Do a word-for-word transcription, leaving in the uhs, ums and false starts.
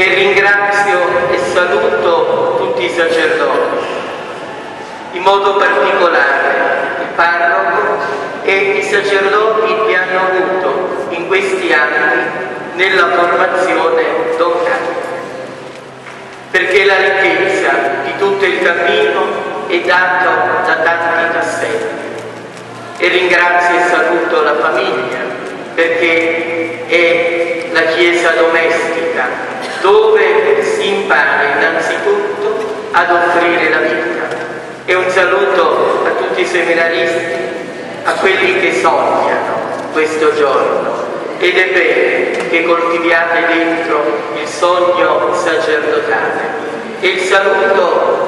e ringrazio e saluto tutti i sacerdoti, in modo particolare il parroco e i sacerdoti che hanno avuto in questi anni nella formazione dogmatica, perché la ricchezza di tutto il cammino è data da tanti tasselli. E ringrazio e saluto la famiglia, perché è la chiesa domestica dove si impara innanzitutto ad offrire la vita. E un saluto a tutti i seminaristi, a quelli che sognano questo giorno, ed è bene che coltiviate dentro il sogno sacerdotale. E il saluto